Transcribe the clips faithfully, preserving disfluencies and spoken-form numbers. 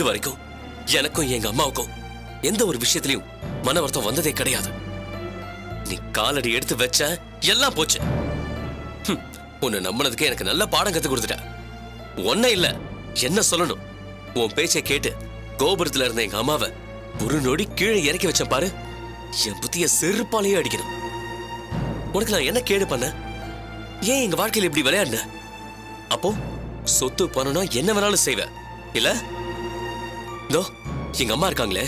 இது வரைக்கும் எனக்கும் எங்க அம்மாவுக்கும் எந்த ஒரு விஷயத்திலயும் மன வருத்தம் வந்ததே கிடையாது. நீ காலடி எடுத்து வச்ச எல்லாம் போச்சு. உன்னை நம்பினதுக்கு எனக்கு நல்ல பாடம் கத்து கொடுத்துட்ட. ஒன்னும் இல்ல என்ன சொல்லணும், உன் பேச்சை கேட்டு கோபுரத்துல இருந்த எங்க அம்மாவை ஒரு நொடி கீழே இறக்கி வச்ச பாரு. என் புத்திய செருப்பாலேயே அடிக்கணும். உனக்கு நான் என்ன கேடு பண்ண? ஏன் எங்க வாழ்க்கையில இப்படி விளையாடுன? அப்போ சொத்து பண்ணனா என்ன வேணாலும் செய்வ இல்ல? தோ எங்க அம்மா இருக்காங்களே,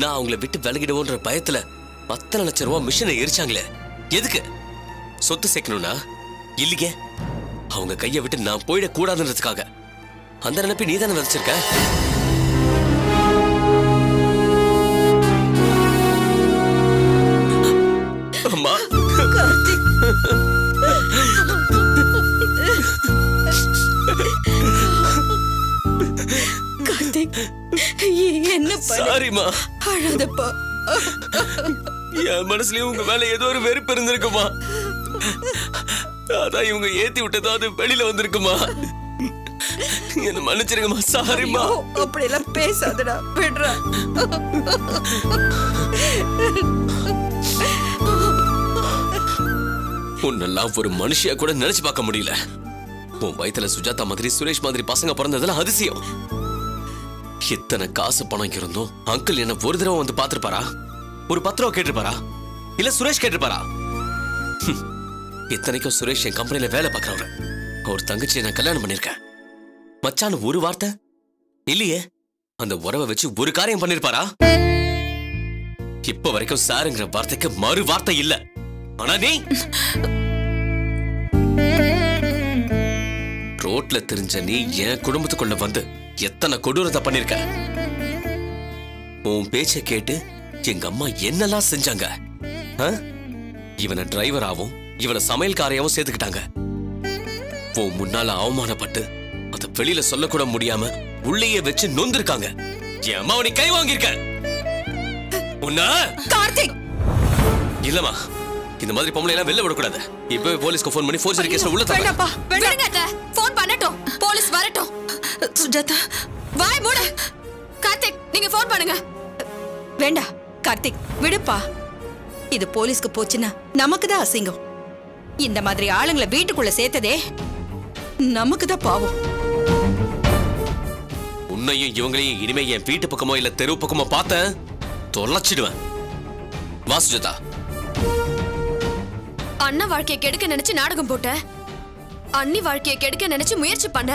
நான் அவங்கள விட்டு விலகிடுவோன்ற பயத்துல பத்து லட்சம் ரூபாய் மிஷினை எரிச்சாங்களே, எதுக்கு? சொத்து சேர்க்கணும்னா இல்லையே, அவங்க கையை விட்டு நான் போயிடக்கூடாதுன்றதுக்காக. அந்த நினைப்பை நீ தானே விதைச்சிருக்க. அம்மா என்னமா அழாதப்பா, என் மனசுலயும் உங்க மேல ஏதோ ஒரு வெறுப்பு இருந்திருக்குமா? அதான் இவங்க ஏத்தி விட்டதா அது வெளியில வந்திருக்குமா? என்ன மன்னிச்சிருங்கம்மா, சாரிம்மா. அப்படி எல்லாம் பேசாதடா, விடுறா. உன்னெல்லாம் ஒரு மனுஷியா கூட நினைச்சு பார்க்க முடியல. உன் வயத்துல சுஜாதா மாதிரி சுரேஷ் மாதிரி பசங்க பிறந்ததெல்லாம் அதிசயம். எத்தனை காசு பணம் இருந்தோம் அங்கிள் என்ன ஒரு தடவை வந்து பாத்துருப்பாரா? ஒரு பத்திரம் கேட்டிருப்பாரா? இல்ல சுரேஷ் கேட்டிருப்பாரா? இத்தனைக்கும் சுரேஷ் என் கம்பெனில வேலை பார்க்கிறவர். அவர் தங்கச்சியை நான் கல்யாணம் பண்ணிருக்கேன். மச்சான்னு ஒரு வார்த்தை இல்லையே, அந்த உறவை வச்சு ஒரு காரியம் பண்ணிருப்பாரா? இப்ப வரைக்கும் சாருங்கிற வார்த்தைக்கு மறு வார்த்தை இல்ல. ஆனா நீ ரோட்ல தெரிஞ்ச நீ என் குடும்பத்துக்குள்ள வந்து எத்தனை கொடூரத்தை பண்ணிருக்க. உன் பேச்சை கேட்டு எங்க அம்மா என்னெல்லாம் செஞ்சாங்க. இவனை டிரைவராவும் இவனை சமையல்காரையாவும் சேர்த்துக்கிட்டாங்க. உன் முன்னால அவமானப்பட்டு அதை வெளியில சொல்லக்கூட முடியாம உள்ளேயே வச்சு நொந்திருக்காங்க. என் அம்மா அவனை கை வாங்கியிருக்க. இல்லமா, இந்த மாதிரி பொம்பளை எல்லாம் வெளில விடக்கூடாது. இப்பவே போலீஸ்க்கு போன் பண்ணி ஃபோர்ஜரி கேஸ்ல உள்ள தள்ளுங்க. போலீஸ் வரட்டும். சுஜாதா வாய் மூடு. கார்த்திக் நீங்க ஃபோன் பண்ணுங்க. வேண்டாம் கார்த்திக் விடுப்பா, இது போலீஸ்க்கு போச்சுன்னா நமக்குதான் அசிங்கம். இந்த மாதிரி ஆளுங்களை வீட்டுக்குள்ள சேர்த்ததே நமக்குதான் பாவம். உன்னையும் இவங்களையும் இனிமே என் வீட்டு பக்கமோ இல்ல தெரு பக்கமோ பார்த்த தொலைச்சிடுவேன். வா சுஜாதா. அண்ணா வாழ்க்கையை கெடுக்க நினைச்சு நாடகம் போட்ட, அண்ணி வாழ்க்கையை கெடுக்க நினைச்சு முயற்சி பண்ண,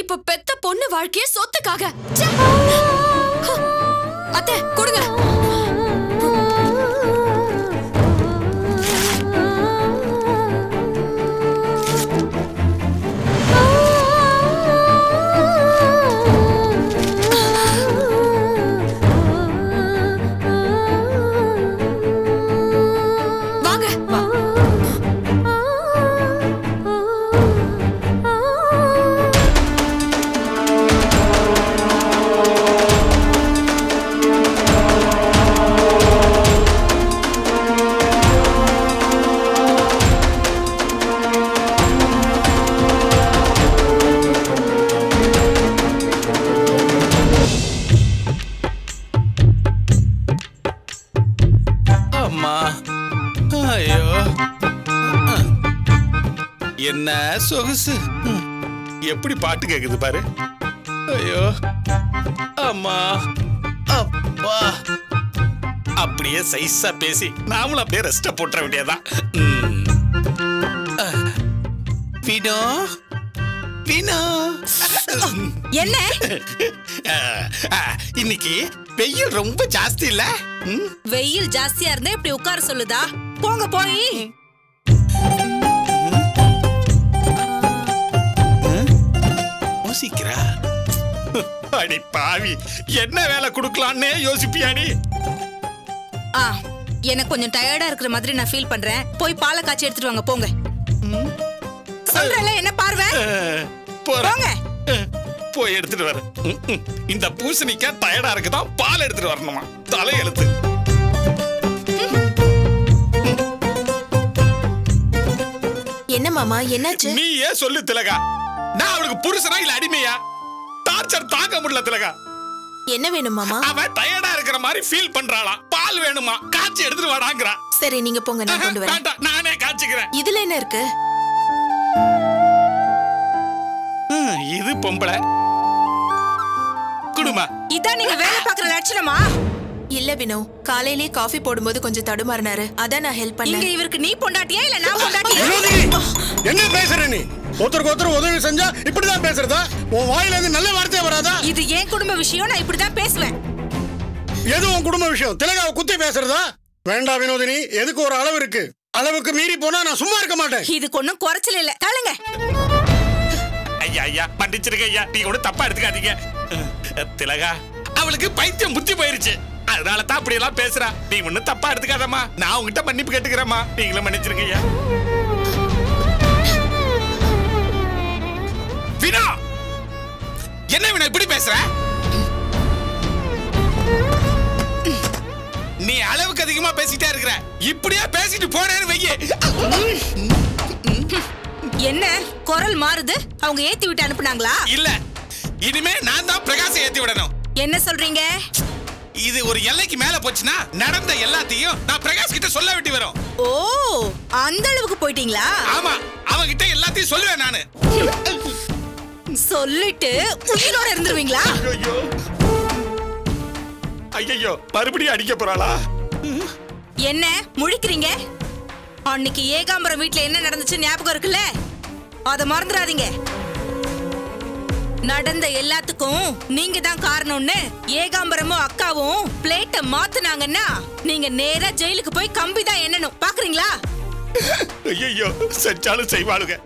இப்ப பெத்த பொண்ணு வாழ்க்கைய சொத்துக்காக. அத்தை கொடுங்க. என்ன சொகுசு, எப்படி பாட்டு கேக்குது பாரு. ஐயோ அம்மா அப்பா, அப்படியே சைஸா பேசி நாமளும் அப்படியே ரெஸ்ட போட்டுற வேண்டியதான். வினோ வினோ என்ன, இன்னைக்கு வெயில் ரொம்ப ஜாஸ்தி இல்ல? வெயில் ஜாஸ்தியா இருந்தா இப்படி உட்கார சொல்லுதா? போங்க போய். அடி பாவி, என்ன வேலை கொடுக்கலாம்னே யோசிப்பியாடி. ஆ எனக்கு கொஞ்சம் டயர்டா இருக்கிற மாதிரி நான் ஃபீல் பண்றேன். போய் பாலை காய்ச்சி எடுத்துட்டு வாங்க போங்க. சொல்றேன் என்ன பார்வை, போங்க போய் எடுத்துட்டு வரேன். இந்த பூசணிக்காய் டயர்டா இருக்குதா, பால் எடுத்துட்டு வரணுமா? தலையெழுத்து. என்ன மாமா என்னாச்சு? நீ ஏன் சொல்லு திலகா, நான் அவளுக்கு புருஷனா இல்ல அடிமையா? டார்ச்சர் தாங்க முடியல திலகா. என்ன வேணும் மாமா? அவ டயர்டா இருக்கிற மாதிரி ஃபீல் பண்றாளா. பால் வேணுமா? காச்சி எடுத்து வாடாங்கறா. சரி நீங்க போங்க நான் கொண்டு வரேன். வேண்டாம் நானே காச்சிக்கிறேன். இதுல என்ன இருக்கு? ம் இது பொம்பளை. குடுமா. இத நீங்க வேலை பார்க்குற லட்சணமா? இல்ல வினோ, காலையிலே காபி போடும்போது கொஞ்சம் தடுமாறினாரு. அத நான் ஹெல்ப் பண்ணேன். இங்க இவருக்கு நீ பொண்டாட்டியா இல்ல நான் பொண்டாட்டியா? என்ன பேசுற நீ? ஒருத்தருக்கு ஒருத்தர் உதவி செஞ்சா இப்படிதான் பேசுறதா? உன் வாயில இருந்து நல்ல வார்த்தை வராதா? இது ஏன் குடும்ப விஷயம், நான் இப்படிதான் பேசுவேன். எது உன் குடும்ப விஷயம்? திலகாவை குத்தி பேசுறதா? வேண்டாம் வினோதினி, எதுக்கு ஒரு அளவு இருக்கு. அளவுக்கு மீறி போனா நான் சும்மா இருக்க மாட்டேன். இதுக்கு ஒன்னும் குறைச்சல இல்ல. தள்ளுங்க. ஐயா ஐயா மன்னிச்சிருங்க ஐயா, நீ ஒண்ணு தப்பா எடுத்துக்காதீங்க. திலகா அவளுக்கு பைத்தியம் புத்தி போயிருச்சு, அதனால தான் அப்படி எல்லாம் பேசுறா. நீ ஒன்னும் தப்பா எடுத்துக்காதம்மா, நான் உங்ககிட்ட மன்னிப்பு கேட்டுக்கிறேம்மா. நீங்களும் மன்னிச்சிருங்க ஐயா. வினா, என்ன வினா இப்படி பேசுற? நீ அளவுக்கு அதிகமா பேசிட்டே இருக்கிற. இப்படியா பேசிட்டு போனேன்னு வையே. என்ன குரல் மாறுது? அவங்க ஏத்தி விட்டு அனுப்புனாங்களா? இல்ல, இனிமே நான் தான் பிரகாஷ் ஏத்தி விடணும். என்ன சொல்றீங்க? இது ஒரு எல்லைக்கு மேல போச்சுனா நடந்த எல்லாத்தையும் நான் பிரகாஷ் கிட்ட சொல்ல வேண்டி வரும். ஓ, அந்த அளவுக்கு போயிட்டீங்களா? ஆமா, அவன் கிட்ட எல்லாத்தையும் சொல்லுவேன் நானு. சொல்லிட்டு உயிரோட இருந்துருவீங்களா? ஐயோ, மறுபடியும் அடிக்க போறாளா? என்ன முழிக்கிறீங்க? அன்னைக்கு ஏகாம்பரம் வீட்டுல என்ன நடந்துச்சு ஞாபகம் இருக்குல்ல? அத மறந்துடாதீங்க. நடந்த எல்லாத்துக்கும் நீங்க தான் காரணம்னு ஏகாம்பரமும் அக்காவும் பிளேட்டை மாத்துனாங்கன்னா நீங்க நேரா ஜெயிலுக்கு போய் கம்பி தான் என்னணும். பாக்குறீங்களா? ஐயோ, செஞ்சாலும் செய்வாளுங்க.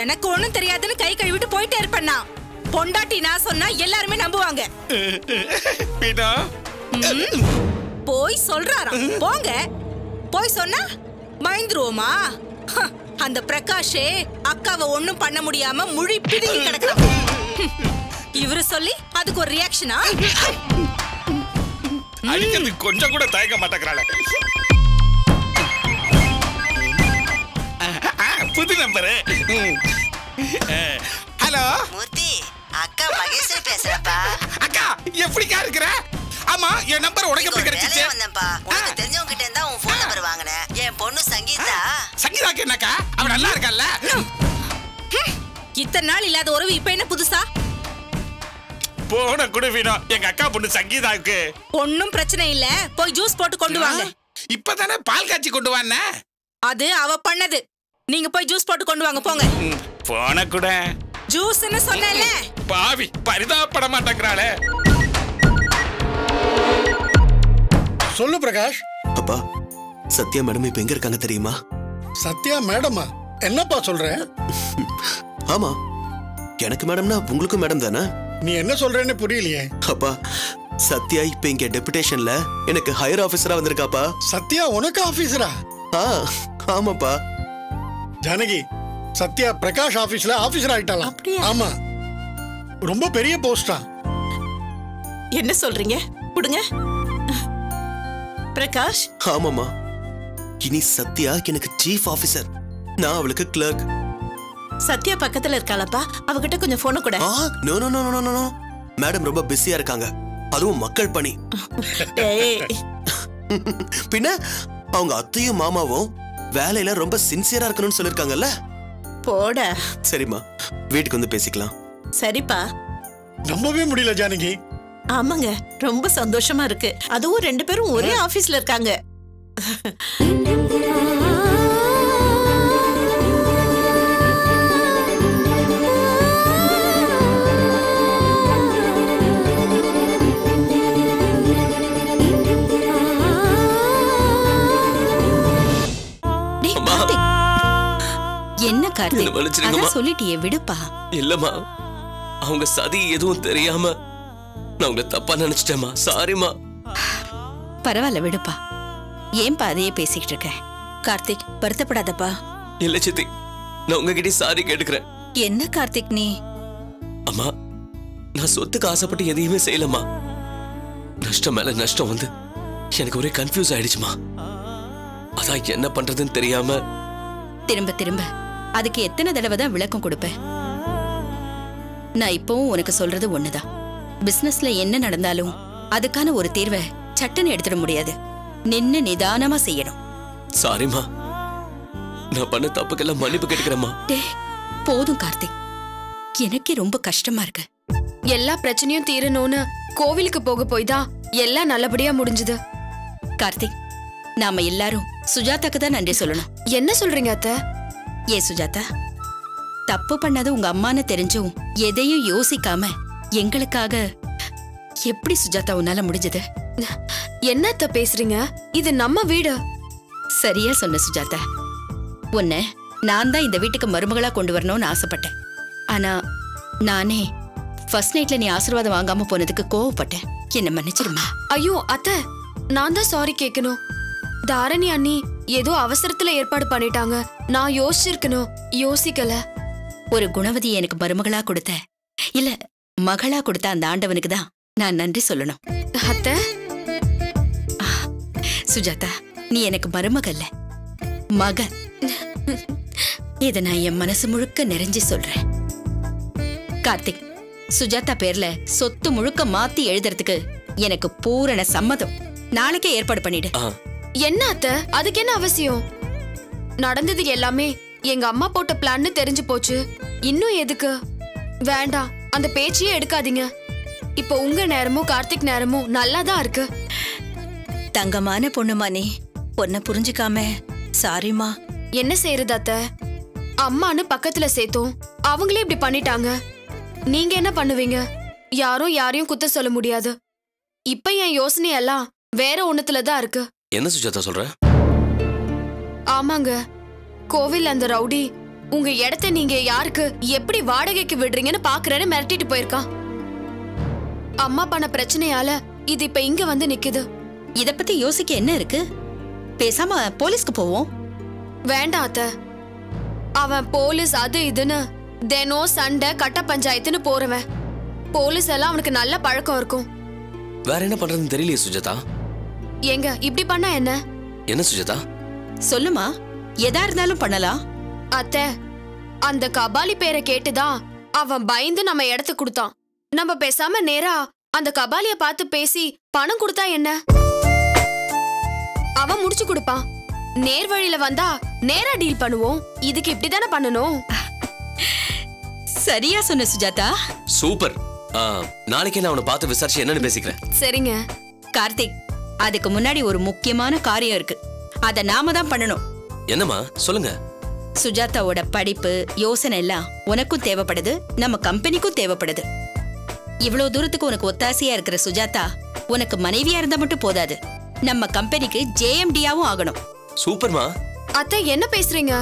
எனக்கு ஒண்ணும் தெரியாதுன்னு கை கழுவிட்டு போயிட்டே இருப்பண்ணா. பொண்டாட்டி நான் சொன்னா எல்லாருமே நம்புவாங்க. போய் சொல்றாரா? போங்க, போய் சொன்னா பயந்துருவோமா? அந்த பிரகாஷே அக்காவை ஒண்ணும் பண்ண முடியாம முழி பிடுங்கி கிடக்குறான். இவரு சொல்லி அதுக்கு ஒரு ரியாக்ஷனா? அடிக்கிறது கொஞ்சம் கூட தயங்க மாட்டேங்கறாளே. புது நம்பர். ஹலோ மூர்த்தி, அக்கா மகேஷ் பேசுறப்பா. அக்கா எப்படிக்கா இருக்கற? ஆமா, என் நம்பர் உடைக்க போய் கிடைச்சிச்சு. வந்தேன்ப்பா, உனக்கு தெரிஞ்சவங்க கிட்ட இருந்தா உன் ஃபோன் நம்பர் வாங்குனே. என் பொண்ணு சங்கீதா. சங்கீதாக்கு என்னக்கா? அவ நல்லா இருக்கல்ல? இத்தனை நாள் இல்லாத உறவு இப்ப என்ன புதுசா? போன குடுவினா எங்க அக்கா பொண்ணு சங்கீதாக்கு ஒன்னும் பிரச்சனை இல்ல. போய் ஜூஸ் போட்டு கொண்டு வாங்க. இப்பதானே பால் காய்ச்சி கொண்டு வானே. அது அவ பண்ணது. நீங்க போய் ஜூஸ் போட்டு கொண்டு வாங்க. போங்க. போன கூட ஜூஸ்ன்னு சொன்னேல. பாவி பரிதாபப்பட மாட்டேங்கறாளே. சொல்லு பிரகாஷ். அப்பா, சத்யா மேடம் இப்ப எங்க இருக்காங்க தெரியுமா? சத்யா மேடமா? என்னப்பா சொல்ற? ஆமா, எனக்கு மேடம்னா உங்களுக்கு மேடம் தானே. நீ என்ன சொல்றேன்னு புரியலையே. அப்பா, சத்யா இப்ப இங்க டெபுடேஷன்ல எனக்கு ஹையர் ஆபீசரா வந்திருக்காப்பா. சத்யா உனக்கு ஆபீசரா? ஆமாப்பா. ஜானகி, சத்யா பிரகாஷ் ஆபீஸ்ல ஆபீசர் ஆயிட்டாளா? ஆமா, ரொம்ப பெரிய போஸ்டா. என்ன சொல்றீங்க? புடுங்க பிரகாஷ். ஆமாமா, இனி சத்யா எனக்கு சீஃப் ஆபீசர், நான் அவளுக்கு கிளர்க். சத்யா பக்கத்துல இருக்காளப்பா, அவகிட்ட கொஞ்சம் போன் கூட. No no no no no, madam ரொம்ப பிஸியா இருக்காங்க. அதுவும் மக்கள் பணி. பின்ன அவங்க அத்தையும் மாமாவும் வேலையில ரொம்ப சின்சியரா இருக்கணும்னு சொல்லிருக்காங்கல்ல. போட சரிம்மா, வீட்டுக்கு வந்து பேசிக்கலாம். சரிப்பா. ரொம்பவே முடியல ஜானகி. ஆமாங்க, ரொம்ப சந்தோஷமா இருக்கு. அதுவும் ரெண்டு பேரும் ஒரே ஆபீஸ்ல இருக்காங்க. என்ன கார்த்திக் நீ? அம்மா, நான் சொத்துக்கு ஆசைப்பட்டு எதையுமே செய்யலமா. நஷ்டம் மேல நஷ்டம் வந்து எனக்கு ஒரே கன்ஃபியூஸ் ஆயிடுச்சுமா. அதான் என்ன பண்றதுன்னு தெரியாம திரும்ப திரும்ப அதுக்கு எத்தனை தடவை தான் விளக்கம் கொடுப்பேன். நான் இப்பவும் உனக்கு சொல்றது ஒண்ணுதான். பிசினஸ்ல என்ன நடந்தாலும் அதுக்கான ஒரு தீர்வை சட்டன்னு எடுத்துட முடியாது. நின்னு நிதானமா செய்யணும். சாரிமா, நான் பண்ண தப்புக்கெல்லாம் மன்னிப்பு கேட்கிறேம்மா. போதும் கார்த்திக், எனக்கே ரொம்ப கஷ்டமா இருக்கு. எல்லா பிரச்சனையும் தீரணும்னு கோவிலுக்கு போக போய்தான் எல்லாம் நல்லபடியா முடிஞ்சது. கார்த்திக், நாம எல்லாரும் சுஜாதாக்கு தான் நன்றி சொல்லணும். என்ன சொல்றீங்க அத்த? ஏ சுஜாதா, தப்பு பண்ணது உங்க அம்மான்னு தெரிஞ்சும் எதையும் யோசிக்காம எங்களுக்காக எப்படி சுஜாதா உன்னால முடிஞ்சது? என்னத்த பேசுறீங்க, இது நம்ம வீடு. சரியா சொன்ன சுஜாதா. உன்ன நான் தான் இந்த வீட்டுக்கு மருமகளா கொண்டு வரணும்னு ஆசைப்பட்டேன். ஆனா நானே ஃபர்ஸ்ட் நைட்ல நீ ஆசீர்வாதம் வாங்காம போனதுக்கு கோவப்பட்டேன். என்ன மன்னிச்சிருமா? ஐயோ அத்த, நான் தான் சாரி கேட்கணும். தாரணி அண்ணி ஏதோ அவசரத்துல ஏற்பாடு பண்ணிட்டாங்க, நான் யோசிச்சிருக்கணும், யோசிக்கல. ஒரு குணவதி எனக்கு மருமகளா கொடுத்த, இல்ல மகளா கொடுத்த அந்த ஆண்டவனுக்கு தான் நான் நன்றி சொல்லணும். அத்த சுஜாதா, நீ எனக்கு மருமகல்ல, மக. இத நான் என் மனசு முழுக்க நிறைஞ்சி சொல்றேன். கார்த்திக், சுஜாதா பேர்ல சொத்து முழுக்க மாத்தி எழுதுறதுக்கு எனக்கு பூரண சம்மதம். நாளைக்கே ஏற்பாடு பண்ணிடு. என்ன அத்த, அதுக்கு என்ன அவசியம்? நடந்தது எல்லாமே எங்க அம்மா போட்ட பிளான்னு தெரிஞ்சு போச்சு, இன்னும் எதுக்கு? வேண்டாம், அந்த பேச்சையே எடுக்காதீங்க. இப்போ உங்க நேரமும் கார்த்திக் நேரமும் நல்லாதான் இருக்கு. தங்கமான பொண்ணுமா நீ, பொண்ண புரிஞ்சுக்காம சாரிமா. என்ன செய்யறது அத்த, அம்மான்னு பக்கத்துல சேர்த்தோம், அவங்களே இப்படி பண்ணிட்டாங்க. நீங்க என்ன பண்ணுவீங்க? யாரும் யாரையும் குத்த சொல்ல முடியாது. இப்ப என் யோசனையெல்லாம் வேற ஒண்ணுத்துலதான் இருக்கு. என்ன சுஜாதா சொல்ற? ஆமாங்க, கோவில் அந்த ரவுடி உங்க இடத்தை நீங்க யாருக்கு எப்படி வாடகைக்கு விடுறீங்கன்னு பாக்குறேன்னு மிரட்டிட்டு போயிருக்கான். அம்மா பண்ண பிரச்சனையால இது இப்ப இங்க வந்து நிக்குது. இத பத்தி யோசிக்க என்ன இருக்கு? பேசாம போலீஸ்க்கு போவோம். வேண்டாம் அத்த, அவன் போலீஸ் அது இதுன்னு தினம் சண்டை கட்ட பஞ்சாயத்துன்னு போறவன். போலீஸ் எல்லாம் அவனுக்கு நல்ல பழக்கம் இருக்கும். வேற என்ன பண்றதுன்னு தெரியலையே சுஜாதா. எங்க இப்படி பண்ண என்ன? என்ன சுஜாதா சொல்லுமா, எதா இருந்தாலும் பண்ணலாம். அத்த, அந்த கபாலி பேரை கேட்டுதான் அவன் பயந்து நம்ம இடத்து கொடுத்தான். நம்ம பேசாம நேரா அந்த கபாலிய பார்த்து பேசி பணம் கொடுத்தா என்ன? அவன் முடிச்சு கொடுப்பான். நேர் வழியில வந்தா நேரா டீல் பண்ணுவோம். இதுக்கு இப்படிதானே பண்ணணும். சரியா சொன்ன சுஜாதா, சூப்பர். நாளைக்கே நான் அவனை பார்த்து விசாரிச்சு என்னன்னு பேசிக்கிறேன். சரிங்க கார்த்திக், அதுக்கு முன்னாடி ஒரு முக்கியமான காரியம் இருக்கு, அத நாம தான் பண்ணணும். என்னமா சொல்லுங்க? சுஜாதாவோட படிப்பு யோசனை எல்லாம் உனக்கும் தேவைப்படுது, நம்ம கம்பெனிக்கும் தேவைப்படுது. இவ்வளவு தூரத்துக்கு உனக்கு ஒத்தாசையா இருக்கிற சுஜாதா உனக்கு மனைவியா இருந்தா மட்டும் போதாது, நம்ம கம்பெனிக்கு ஜேஎம்டியாவும் ஆகணும். சூப்பர்மா. அத்த என்ன பேசுறீங்க?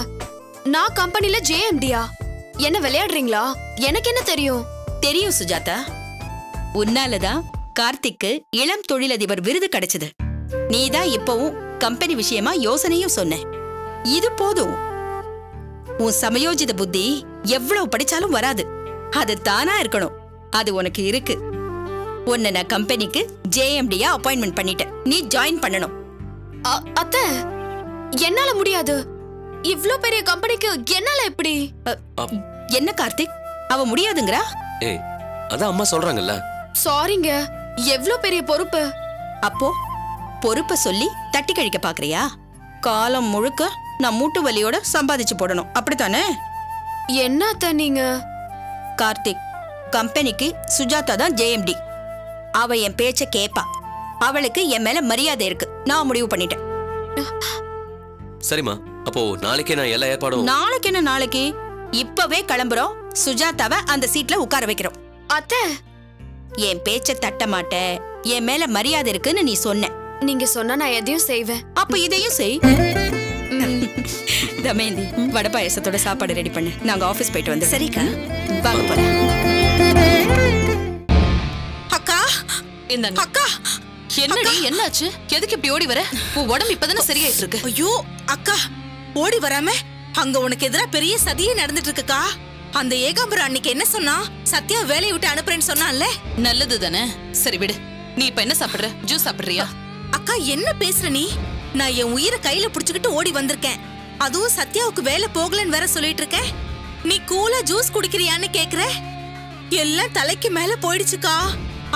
நான் கம்பெனில ஜேஎம்டியா? என்ன விளையாடுறீங்களா? எனக்கு என்ன தெரியும்? தெரியும் சுஜாதா, உன்னாலதான் கார்த்திக்கு இளம் தொழிலதிபர் விருது கிடைச்சது. நீதான் இப்பவும் கம்பெனி விஷயமா யோசனையும் சொன்ன, இது போதும். உன் சமயோஜித புத்தி எவ்வளவு படிச்சாலும் வராது, அது தானா இருக்கணும். அது உனக்கு இருக்கு. உன்னை நான் கம்பெனிக்கு ஜேஎம்டியா அப்பாயின்மெண்ட் பண்ணிட்டேன், நீ ஜாயின் பண்ணணும். அத்த, என்னால முடியாது. இவ்ளோ பெரிய கம்பெனிக்கு என்னால எப்படி? என்ன கார்த்திக், அவ முடியாதுங்கறா? ஏய், அதான் அம்மா சொல்றாங்கல்ல. சாரிங்க, எவ்ளோ பெரிய பொறுப்பு. அப்போ பொறுப்பை சொல்லி தட்டி கழிக்க பாக்குறியா? காலம் முழுக்க நான் மூட்டு வலியோட சம்பாதிச்சு போடணும், அப்படித்தானே? என்னத்த நீங்க? கார்த்திக், கம்பெனிக்கு சுஜாதா தான் ஜேஎம்டி. அவ என் பேச்ச கேப்பா, அவளுக்கு என் மேல மரியாதை இருக்கு. நான் முடிவு பண்ணிட்டேன். சரிம்மா, அப்போ நாளைக்கே நான் எல்லா ஏற்பாடும். நாளைக்கு என்ன நாளைக்கு? இப்பவே கிளம்புறோம், சுஜாதாவை அந்த சீட்ல உட்கார வைக்கிறோம். அத்த, என் பேச்ச தட்ட மாட்ட, என் மேல மரியாதை இருக்குன்னு நீ சொன்ன. நீங்க சொன்னா நான் எதையும் செய்வேன். அப்ப இதையும் செய். தமேந்தி, வடை பாயசத்தோட சாப்பாடு ரெடி பண்ணு, நாங்க ஆபீஸ் போயிட்டு வந்து. சரிக்கா, வாங்க போறேன். அக்கா, இந்த அக்கா என்னடி, என்னாச்சு? எதுக்கு இப்படி ஓடி வர? உன் உடம்பு இப்பதானே சரியாயிட்டு இருக்கு. ஐயோ அக்கா, ஓடி வராம அங்க உனக்கு எதிரா பெரிய சதியே நடந்துட்டு இருக்குக்கா. அந்த ஏகாம்பரம் அன்னைக்கு என்ன சொன்னா? சத்யா வேலையை விட்டு அனுப்புறேன்னு சொன்னான்ல. நல்லது தானே? சரி விடு. நீ இப்ப என்ன சாப்பிடுற? ஜூஸ் சாப்பிடுறியா? அக்கா என்ன பேசுற நீ? நான் என் உயிரை கையில புடிச்சுக்கிட்டு ஓடி வந்திருக்கேன், அதுவும் சத்யாவுக்கு வேலை போகலன்னு வேற சொல்லிட்டு இருக்கேன். நீ கூலா ஜூஸ் குடிக்கிறியான்னு கேக்குற? எல்லாம் தலைக்கு மேல போயிடுச்சுக்கா.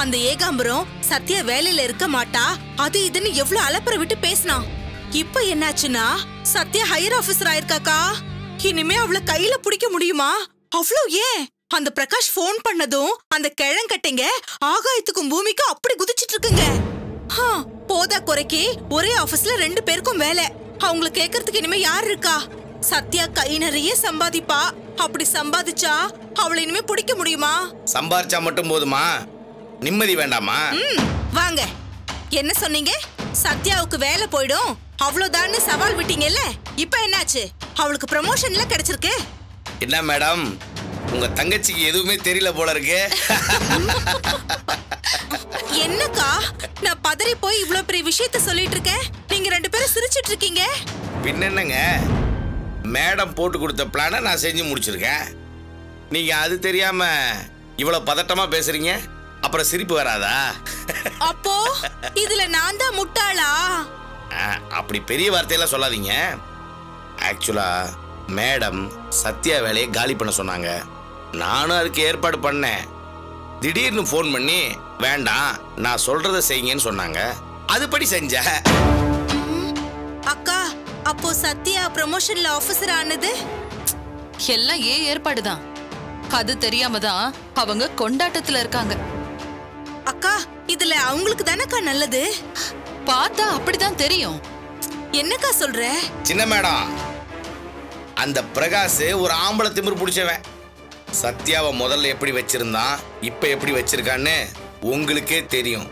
அந்த ஏகாம்பரம் சத்யா வேலையில இருக்க மாட்டா அது இதுன்னு எவ்வளவு அலப்பற விட்டு பேசினான். இப்ப என்னாச்சுன்னா சத்யா ஹையர் ஆபீசர் ஆயிருக்காக்கா. இனிமே அவளை கையில பிடிக்க முடியுமா? அவ்வளோ ஏன் அந்த பிரகாஷ் போன் பண்ணதும் அந்த கிழங்கட்டைங்க ஆகாயத்துக்கும் பூமிக்கும் அப்படி குதிச்சிட்டு இருக்குங்க. போதா குறைக்கி ஒரே ஆபீஸ்ல ரெண்டு பேருக்கும் வேலை. அவங்களை கேட்கறதுக்கு இனிமே யார் இருக்கா? சத்யா கை நிறைய சம்பாதிப்பா. அப்படி சம்பாதிச்சா அவளை இனிமே பிடிக்க முடியுமா? சம்பாதிச்சா மட்டும் போதுமா? நிம்மதி வேண்டாமா? வாங்க, என்ன சொன்னீங்க? சத்யாவுக்கு வேலை போயிடும் அவ்வளவுதான்னு சவால் விட்டீங்கல்ல, இப்ப என்னாச்சு? அவளுக்கு ப்ரமோஷன்ல கிடைச்சிருக்கு. என்ன மேடம், உங்க தங்கச்சிக்கு எதுவுமே தெரியல போல இருக்கு. என்னக்கா நான் பதறி போய் இவ்வளவு பெரிய விஷயத்த சொல்லிட்டு இருக்கேன், நீங்க ரெண்டு பேரும் சிரிச்சிட்டு இருக்கீங்க. பின்ன என்னங்க, மேடம் போட்டு கொடுத்த பிளான நான் செஞ்சு முடிச்சிருக்கேன். நீங்க அது தெரியாம இவ்வளவு பதட்டமா பேசுறீங்க, அப்புறம் சிரிப்பு வராதா? அப்போ இதுல நான் தான் முட்டாளா? அப்படி பெரிய வார்த்தையெல்லாம் சொல்லாதீங்க. ஆக்சுவலா மேடம் சத்யா வேலையை காலி பண்ண சொன்னாங்க. நானும் அதுக்கு ஏற்பாடு பண்ணேன். திடீர்னு ஃபோன் பண்ணி வேண்டாம் நான் சொல்றதை செய்யுங்கன்னு சொன்னாங்க. அதுபடி செஞ்ச அக்கா. அப்போ சத்யா ப்ரமோஷன்ல ஆபீசர் ஆனது எல்லாம் ஏன் ஏற்பாடுதான். அது தெரியாமதான் அவங்க கொண்டாட்டத்துல இருக்காங்க. அக்கா இதுல அவங்களுக்கு தானக்கா நல்லது. பார்த்தா அப்படிதான் தெரியும். என்னக்கா சொல்ற சின்ன மேடம்? அந்த பிரகாஷ் ஒரு ஆம்பளை திமிர் பிடிச்சவன். சத்யாவை முதல்ல எப்படி வச்சிருந்தான் இப்ப எப்படி வச்சிருக்கான்னு உங்களுக்கே தெரியும்.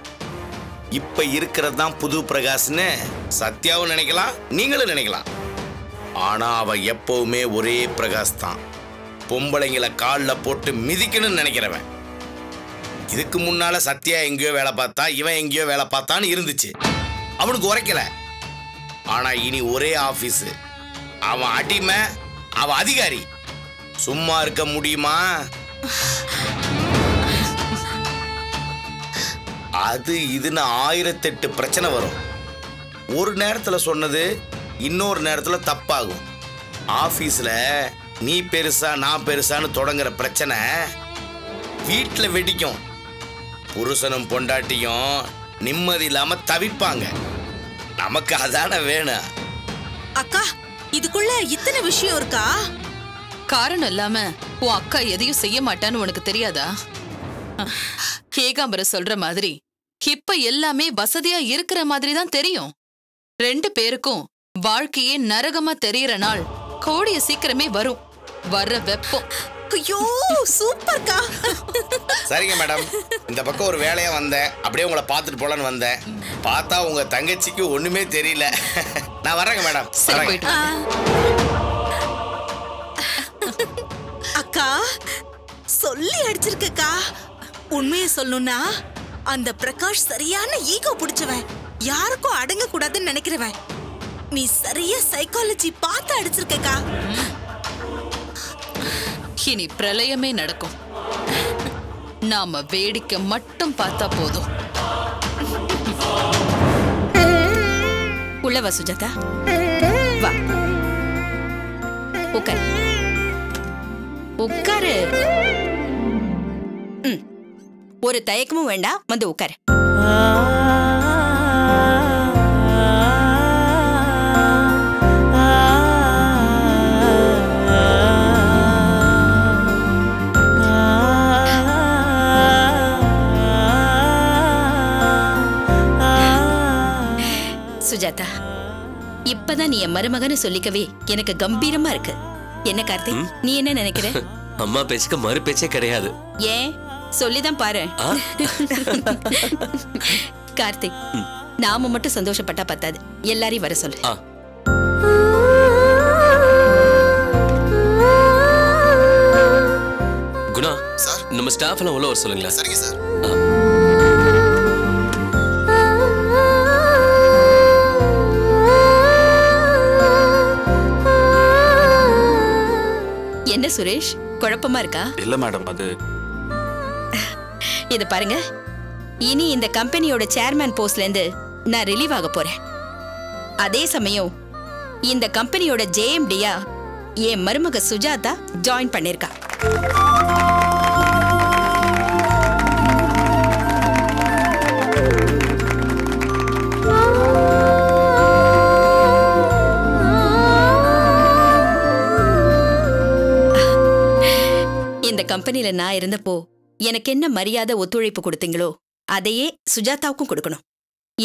இப்ப இருக்கிறது தான் புது பிரகாஷ்னு சத்யாவும் நினைக்கலாம், நீங்களும் நினைக்கலாம். ஆனா அவன் எப்பவுமே ஒரே பிரகாஷ் தான். பொம்பளைங்களை காலில் போட்டு மிதிக்கணும்னு நினைக்கிறவன். இதுக்கு முன்னால சத்யா எங்கேயோ வேலை பார்த்தா இவன் எங்கேயோ வேலை பார்த்தான்னு இருந்துச்சு, அவனுக்கு உரைக்கல. ஆனா இனி ஒரே ஆபீஸ், அவன் அடிமை, அவன் அதிகாரி. சும்மா இருக்க முடியுமா? அது இதுன்னு ஆயிரத்தெட்டு பிரச்சனை வரும். ஒரு நேரத்துல சொன்னது இன்னொரு நேரத்துல தப்பாகும். ஆபீஸ்ல நீ பெருசா நான் பெருசான்னு தொடங்குற பிரச்சனை வீட்டில் வெடிக்கும். புருஷனும் பொண்டாட்டியும் நிம்மதி இல்லாம தவிப்பாங்க. நமக்கு அதான வேணும். அக்கா இதுக்குள்ள இத்தனை விஷயம் இருக்கா? காரணம் இல்லாம உன் அக்கா எதையும் செய்ய மாட்டான்னு உனக்கு தெரியாதா? கேகாம்பரம் சொல்ற மாதிரி இப்ப எல்லாமே வசதியா இருக்கிற மாதிரி தான் தெரியும். ரெண்டு பேருக்கும் வாழ்க்கையே நரகமா தெரியற நாள் கோடிய சீக்கிரமே வரும். வர்ற வெப்பம். ஐயோ சூப்பர்க்கா. சரிங்க மேடம், இந்த பக்கம் ஒரு வேலையா வந்தேன், அப்படியே உங்களை பார்த்துட்டு போலான்னு வந்தேன். பார்த்தா உங்க தங்கச்சிக்கு ஒண்ணுமே தெரியல. நான் வரேங்க மேடம். அக்கா சொல்லி அடிச்சிருக்கா. உண்மையை சொல்லணும்னா அந்த பிரகாஷ் சரியான ஈகோ பிடிச்சவன், யாருக்கும் அடங்க கூடாதுன்னு நினைக்கிறவன். நீ சரியா சைக்காலஜி பார்த்து அடிச்சிருக்கா. இனி பிரளயமே நடக்கும், நாம வேடிக்கை மட்டும் பார்த்தா போதும். உள்ள வா சுஜாதா, வா உட்கார் உட்காரு. ஒரு தயக்கமும் வேண்டாம், வந்து உட்காரு. சுஜாதா, இப்பதான் நீ என் மருமகன்னு சொல்லிக்கவே எனக்கு கம்பீரமா இருக்கு. என்ன கார்த்தி, நீ என்ன நினைக்கிற? அம்மா பேச்சுக்கு மறு பேச்சே கிடையாது. ஏன் சொல்லிதான் பாரு. கார்த்திக், நாம மட்டும் சந்தோஷப்பட்டா பத்தாது, எல்லாரையும் வர சொல்லு. குணா சார், நம்ம ஸ்டாஃப் எல்லாம் உள்ள வர சொல்லுங்களா? சரிங்க சார். என்ன சுரேஷ், குழப்பமா இருக்கா? இல்ல மேடம், அது இது பாருங்க, இனி இந்த கம்பெனியோட சேர்மேன் போஸ்ட்ல இருந்து நான் ரிலீவ் ஆக போறேன். அதே சமயம் இந்த கம்பெனியோட ஜேஎம்டியா என் மருமக சுஜாதா ஜாயின் பண்ணிருக்கா. கம்பெனில நான் இருந்தப்போ எனக்கு என்ன மரியாதை ஒத்துழைப்பு கொடுத்தீங்களோ அதையே சுஜாதாவுக்கும் கொடுக்கணும்.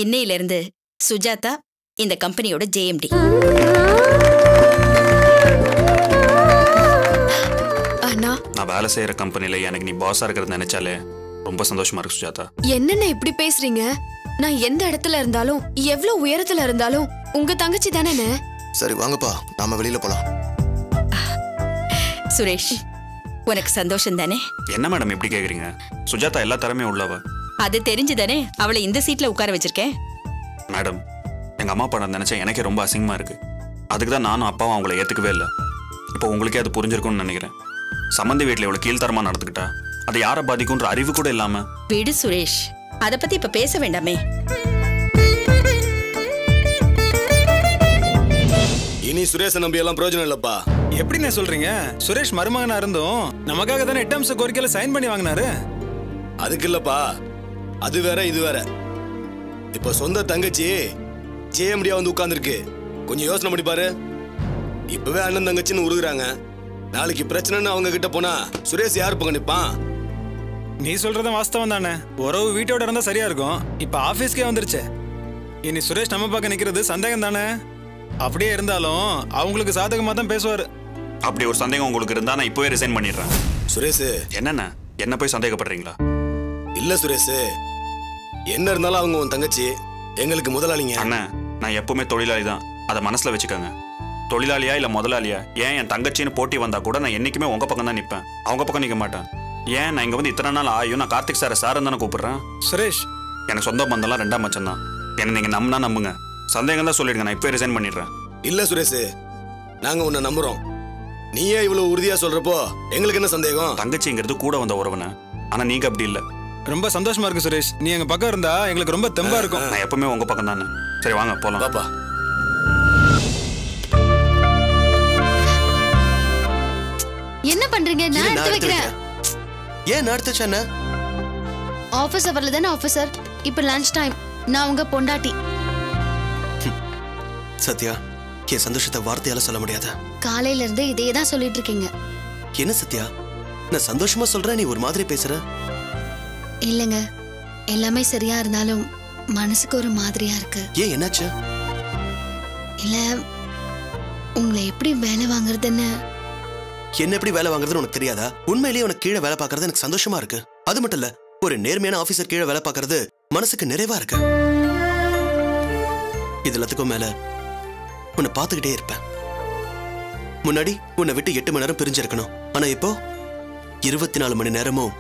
இன்னையிலிருந்து சுஜாதா இந்த கம்பெனியோட ஜே எம் டி. அண்ணா, நான் வேலை செய்யற கம்பெனில எனக்கு நீ பாஸா இருக்கிறது நினைச்சாலே ரொம்ப சந்தோஷமா இருக்கு சுஜாதா. என்னென்ன இப்படி பேசுறீங்க? நான் எந்த இடத்துல இருந்தாலும் எவ்வளவு உயரத்துல இருந்தாலும் உங்க தங்கச்சி தானே. சரி வாங்கப்பா, நாம வெளியில போலாம். சுரேஷ், உனக்கு சந்தோஷம் தானே? என்ன மேடம் எப்படி கேக்குறீங்க? சுஜாதா எல்லா தரமே உள்ளவ. அது தெரிஞ்சுதானே அவளை இந்த சீட்ல உட்கார வச்சிருக்கேன். மேடம், எங்க அம்மா பண்ண நினைச்சா எனக்கே ரொம்ப அசிங்கமா இருக்கு. அதுக்கு தான் நானும் அப்பாவும் அவங்கள ஏத்துக்கவே இல்லை. இப்போ உங்களுக்கே அது புரிஞ்சிருக்கும்னு நினைக்கிறேன். சம்பந்தி வீட்டுல இவ்வளவு கீழ்த்தரமா நடந்துக்கிட்டா அது யாரை பாதிக்கும்ன்ற அறிவு கூட இல்லாம. விடு சுரேஷ், அதை பத்தி இப்ப பேச வேண்டாமே. இனி சுரேஷ நம்பி எல்லாம் பிரயோஜனம் இல்லப்பா. எப்படி நான் சொல்றீங்க? சுரேஷ் மருமகனா இருந்தும் நமக்காக தானே எட்டம்ஸ் கோரிக்கையில சைன் பண்ணி வாங்கினாரு. அதுக்கு இல்லப்பா, அது வேற இது வேற. இப்ப சொந்த தங்கச்சி ஜே எம் டியா வந்து உட்கார்ந்துருக்கு. கொஞ்சம் யோசனை பண்ணி பாரு. இப்பவே அண்ணன் தங்கச்சின்னு உருகுறாங்க. நாளைக்கு பிரச்சனைன்னு அவங்க கிட்ட போனா சுரேஷ் யாரு பக்கம் நிப்பான்? நீ சொல்றதும் வாஸ்தவம் தானே. உறவு வீட்டோட இருந்தா சரியா இருக்கும். இப்ப ஆபீஸ்க்கே வந்துருச்சு. இனி சுரேஷ் நம்ம பக்கம் நிக்கிறது சந்தேகம் தானே. அப்படியே இருந்தாலும் அவங்களுக்கு சாதகமா தான் பேசுவாரு. அப்படி ஒரு சந்தேகம் உங்களுக்கு இருந்தா நான் இப்பவே ரிசைன் பண்ணிடுறேன். சுரேஷ் என்னன்னா என்ன போய் சந்தேகப்படுறீங்களா? இல்ல சுரேஷ், என்ன இருந்தாலும் அவங்க உன் தங்கச்சி, எங்களுக்கு முதலாளிங்க. அண்ணா, நான் எப்பவுமே தொழிலாளி தான், அதை மனசுல வச்சுக்கோங்க. தொழிலாளியா இல்ல முதலாளியா, ஏன் என் தங்கச்சின்னு போட்டி வந்தா கூட நான் என்னைக்குமே உங்க பக்கம் தான் நிற்பேன், அவங்க பக்கம் நிற்க மாட்டேன். ஏன் நான் இங்க வந்து இத்தனை நாள் ஆயும் நான் கார்த்திக் சார சார் தானே கூப்பிடுறேன். சுரேஷ், எனக்கு சொந்த பந்தம்லாம் ரெண்டாம் மச்சம் தான். என்ன நீங்க நம்பினா நம்புங்க, சந்தேகம் தான் சொல்லிடுங்க, நான் இப்பவே ரிசைன் பண்ணிடுறேன். இல்ல சுரேஷ், நாங்க உன்னை நம்புறோம். நீயே இவ்வளவு உறுதியா சொல்றப்போ எங்களுக்கு என்ன சந்தேகம்? தங்கச்சிங்கிறது கூட வந்த உறவுன, ஆனா நீங்க அப்படி இல்ல. ரொம்ப சந்தோஷமா இருக்கு சுரேஷ், நீ எங்க பக்கம் இருந்தா எங்களுக்கு ரொம்ப தெம்பா இருக்கும். நான் எப்பவுமே உங்க பக்கம் தானே. சரி வாங்க போலாம். பாப்பா என்ன பண்றீங்க? நான் எடுத்து வைக்கிறேன். ஏன் நான் எடுத்து வச்சேன்னா? ஆபீஸ் அவர்ல தானே ஆபீசர். இப்ப லஞ்ச் டைம். நான் உங்க பொண்டாட்டி சத்யா. என் சந்தோஷத்தை வார்த்தையால சொல்ல முடியாத. காலையில இருந்து இதே தான் சொல்லிட்டு இருக்கீங்க. என்ன சத்யா, நான் சந்தோஷமா சொல்றேன், நீ ஒரு மாதிரி பேசுற. இல்லங்க, எல்லாமே சரியா இருந்தாலும் மனசுக்கு ஒரு மாதிரியா இருக்கு. ஏன் என்னாச்சு? இல்ல உங்களை எப்படி வேலை வாங்குறதுன்னு. என்ன எப்படி வேலை வாங்குறதுன்னு உனக்கு தெரியாதா? உண்மையிலேயே உனக்கு கீழே வேலை பாக்குறது எனக்கு சந்தோஷமா இருக்கு. அது மட்டும் இல்ல, ஒரு நேர்மையான ஆபீசர் கீழே வேலை பாக்குறது மனசுக்கு நிறைவா இருக்கு. இது எல்லாத்துக்கும் மேல உன்னை பார்த்துக்கிட்டே இருப்பேன். முன்னாடி உன்னை விட்டு எட்டு மணி நேரம் பிரிஞ்சிருக்கணும், ஆனா இப்போ இருபத்தி நாலு மணி நேரமும்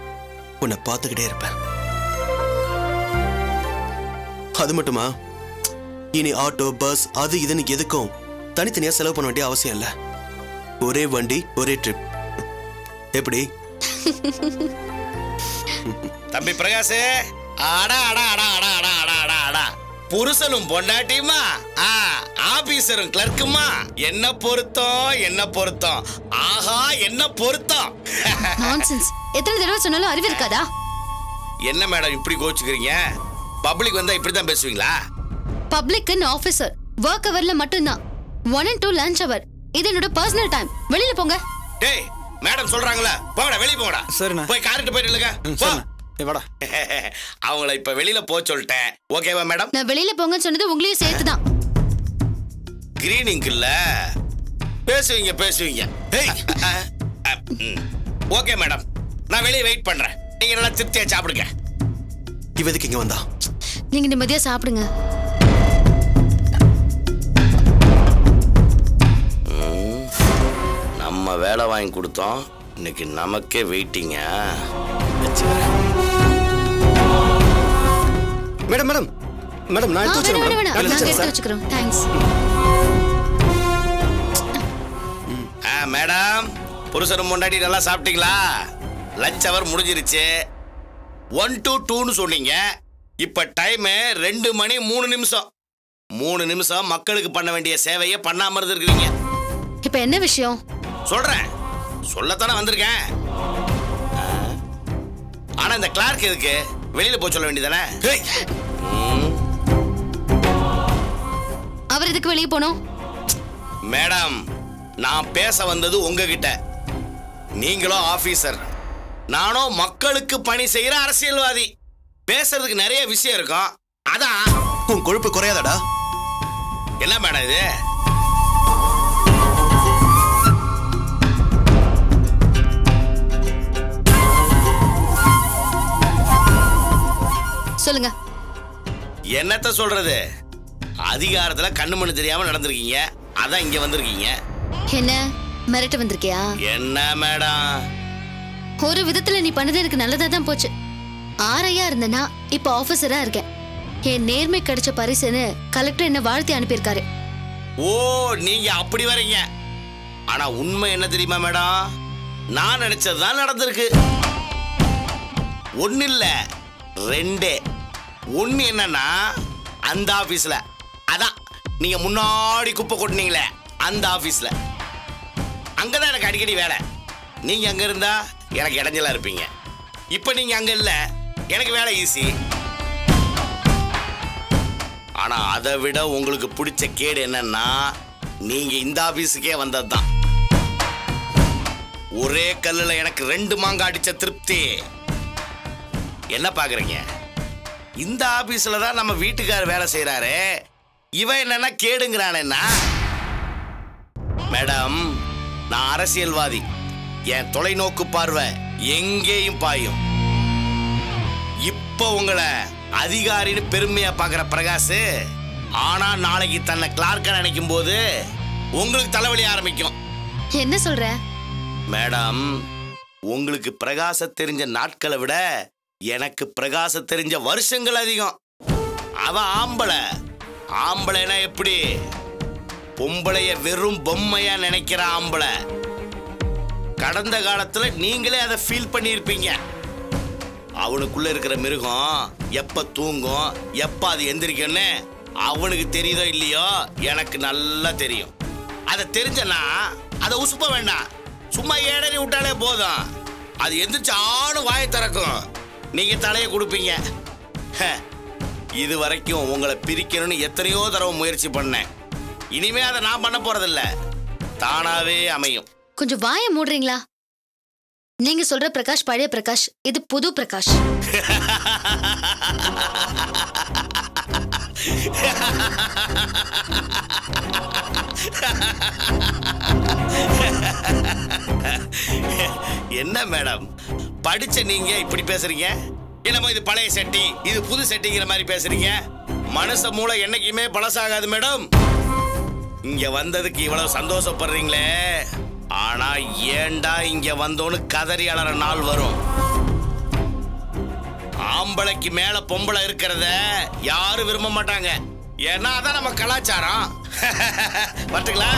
உன்னை பார்த்துக்கிட்டே இருப்பேன். அது மட்டுமா, இனி ஆட்டோ பஸ் அது இதுன்னு எதுக்கும் தனித்தனியா செலவு பண்ண வேண்டிய அவசியம் இல்லை. ஒரே வண்டி ஒரே ட்ரிப். எப்படி தம்பி பிரகாஷ்? ஆடா ஆடா ஆடா ஆடா ஆடா ஆடா ஆடா ஆடா புருஷனும் பொண்டாட்டியுமா ஆபீசரும் கிளர்க்குமா? என்ன பொருத்தம், என்ன பொருத்தம், ஆஹா என்ன பொருத்தம். எத்தனை தடவை சொன்னாலும் அறிவு இருக்காதா? என்ன மேடம் இப்படி கோச்சுக்கிறீங்க? பப்ளிக் வந்தா இப்படிதான் பேசுவீங்களா? பப்ளிக் அண்ட் ஆபீசர் வர்க் ஹவர்ல மட்டும் தான். One and two lunch hour இது என்னோட பர்சனல் டைம். வெளியில போங்க. டேய் மேடம் சொல்றாங்களா, போங்கடா வெளிய போங்கடா. சரிண்ணா, போய் காரிட்டு போயிட்டு இல்லங்க போ. அவங்களை இப்ப வெளியில போ சொல்லிட்டேன். ஓகேவா மேடம்? நான் வெளியில போங்கன்னு சொன்னது உங்களையும் சேர்த்து தான். கிரீனிங்ல பேசுவீங்க பேசுவீங்க. ஓகே மேடம், நான் வெளியே வெயிட் பண்றேன். நீங்க நல்லா திருப்தியா சாப்பிடுங்க. இவதுக்கு இங்க வந்தா நீங்க நிம்மதியா சாப்பிடுங்க. நம்ம வேலை வாங்கி கொடுத்தோம், இன்னைக்கு நமக்கே வெயிட்டிங்க. மேடம் மேடம் மேடம் நான் எடுத்து வச்சிரேன். மேடம் நான் எடுத்து வச்சிரேன். தேங்க்ஸ். ஆ மேடம், புருஷரும் முன்னாடி நல்லா சாப்பிட்டீங்களா? லஞ்ச் ஹவர் முடிஞ்சிருச்சு. ஒன்று டு இரண்டு னு சொன்னீங்க. இப்போ டைம் ரெண்டு மணி மூணு நிமிஷம். மூணு நிமிஷம் மக்களுக்கு பண்ண வேண்டிய சேவையை பண்ணாம இருந்திருக்கீங்க. இப்போ என்ன விஷயம்? சொல்றேன், சொல்லத்தானே வந்திருக்கேன். ஆனா இந்த கிளார்க் எதுக்கு? வெளியில போய் சொல்ல வேண்டியதானே. அவர் எதுக்கு வெளியே போனோம்? மேடம், நான் பேச வந்தது உங்ககிட்ட. நீங்களும் ஆபீசர், நானோ மக்களுக்கு பணி செய்யற அரசியல்வாதி. பேசுறதுக்கு நிறைய விஷயம் இருக்கும். அதான் உன் கொழுப்பு குறையாதடா. என்ன மேடம் இது? சொல்லுங்க. என்னத்த சொல்றது? அதிகாரத்துல கண்ணு மண்ணு தெரியாம நடந்துருக்கீங்க. அதான் இங்க வந்திருக்கீங்க. என்ன மிரட்ட வந்திருக்கியா? என்ன மேடம்? ஒரு விதத்துல நீ பண்ணது எனக்கு நல்லதா தான் போச்சு. ஆரையா இருந்தனா இப்ப ஆபீசரா இருக்கேன். என் நேர்மை கிடைச்ச பரிசுன்னு கலெக்டர் என்ன வாழ்த்தி அனுப்பியிருக்காரு. ஓ, நீங்க அப்படி வரீங்க. ஆனா உண்மை என்ன தெரியுமா மேடம்? நான் நினைச்சதுதான் நடந்திருக்கு. ஒன்னு இல்ல ரெண்டே. ஒன்னு என்னன்னா, அந்த ஆபீஸ்ல, அதான் நீங்க முன்னாடி குப்பை கொட்டினீங்களே அந்த ஆபீஸ்ல, அங்கதான் எனக்கு அடிக்கடி வேலை. நீங்க அங்க இருந்தா எனக்கு இடைஞ்சலா இருப்பீங்க. இப்ப நீங்க அங்க இல்ல, எனக்கு வேலை ஈஸி. ஆனா அதை விட உங்களுக்கு பிடிச்ச கேடு என்னன்னா, நீங்க இந்த ஆபீஸுக்கே வந்ததுதான். ஒரே கல்லுல எனக்கு ரெண்டு மாங்க அடிச்ச திருப்தி. என்ன பாக்குறீங்க? இந்த ஆபீஸ்ல தான் நம்ம வீட்டுக்காரர் வேலை செய்யறாரு. இவன் என்னன்னா கேடுங்கிறானா? மேடம், நான் அரசியல்வாதி. என் தொலைநோக்கு பார்வை எங்கேயும் பாயும். இப்ப உங்களை அதிகாரின்னு பெருமையா பாக்குற பிரகாஷ், ஆனா நாளைக்கு தன்னை கிளார்க்க நினைக்கும் போது உங்களுக்கு தலைவலி ஆரம்பிக்கும். என்ன சொல்ற மேடம்? உங்களுக்கு பிரகாஷ தெரிஞ்ச நாட்களை விட எனக்கு பிரகாஷ தெரிஞ்ச வருஷங்கள் அதிகம். அவன் ஆம்பளை. ஆம்பளைனா எப்படி? பொம்பளைய வெறும் பொம்மையா நினைக்கிற ஆம்பளை. கடந்த காலத்துல நீங்களே அதை ஃபீல் பண்ணியிருப்பீங்க. அவனுக்குள்ள இருக்கிற மிருகம் எப்ப தூங்கும், எப்ப அது எந்திரிக்கும்னு அவனுக்கு தெரியுதோ இல்லையோ, எனக்கு நல்லா தெரியும். அதை தெரிஞ்சனா அதை உசுப்ப வேண்டாம். சும்மா ஏடறி விட்டாலே போதும், அது எந்திரிச்சு ஆணும் வாயை திறக்கும். நீங்க தலையை கொடுப்பீங்க. இது வரைக்கும் உங்களை பிரிக்கணும்னு எத்தனையோ தடவை முயற்சி பண்ணேன். இனிமே அதை நான் பண்ண போறதில்ல, தானாவே அமையும். கொஞ்சம் வாயை மூடுறீங்களா? நீங்க சொல்ற பிரகாஷ் பழைய பிரகாஷ், இது புது பிரகாஷ். என்ன மேடம், படிச்ச நீங்க இப்படி பேசுறீங்க? என்னமோ இது பழைய செட்டி, இது புது செட்டிங்கிற மாதிரி பேசுறீங்க. மனச மூளை என்னைக்குமே பழசாகாது மேடம். இங்க வந்ததுக்கு இவ்வளவு சந்தோஷப்படுறீங்களே, ஆனா ஏண்டா இங்க வந்தோன்னு கதறி அலற நாள் வரும். ஆம்பளைக்கு மேல பொம்பளை இருக்கிறத யாரும் விரும்ப மாட்டாங்க. ஏன்னா அதான் நம்ம கலாச்சாரம். பார்த்துங்களா?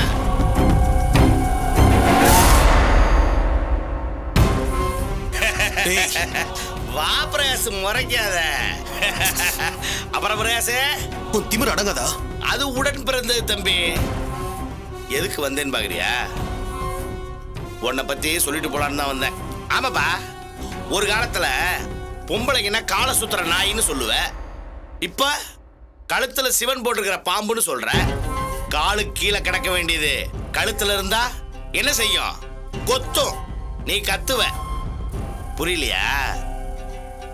வா பிரயாசு, முறைக்காத. அப்புறம் பிரயாசு திமிர் அடங்காதா? அது உடன் பிறந்தது தம்பி. எதுக்கு வந்தேன்னு பாக்குறியா? உன்னை பத்தி சொல்லிட்டு போலான்னு தான் வந்தேன். ஆமாப்பா, ஒரு காலத்துல பொம்பளைங்கன்னா கால சுத்துற நாயின்னு சொல்லுவ. இப்ப கழுத்துல சிவன் போட்டுருக்கிற பாம்புன்னு சொல்ற. காலு கீழே கிடக்க வேண்டியது கழுத்துல இருந்தா என்ன செய்யும்? கொத்தும். நீ கத்துவ. புரியலையா?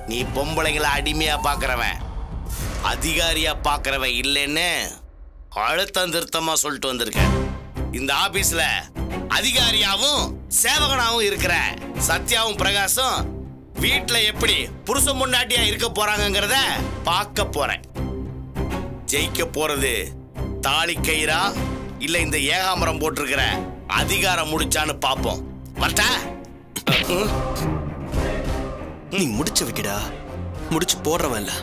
நீ பொம்பளைங்களை அடிமையா பாக்குறவன், அதிகாரியா பாக்குறவன் இல்லைன்னு அழுத்தம் திருத்தமா சொல்லிட்டு வந்திருக்க. இந்த ஆபீஸ்ல அதிகாரியாவும் சேவகனாவும் இருக்கிற சத்யாவும் பிரகாஷும் வீட்டுல எப்படி புருஷ முன்னாட்டியா இருக்க போறாங்கங்கறத பார்க்க போறேன். ஜெயிக்க போறது தாலி கயிறா இல்ல இந்த ஏகாம்பரம் போட்டிருக்கிற அதிகாரம் முடிச்சான்னு பாப்போம். வரட்டா? நீ முடிச்சு வைக்கடா. முடிச்சு போடுறவன்ல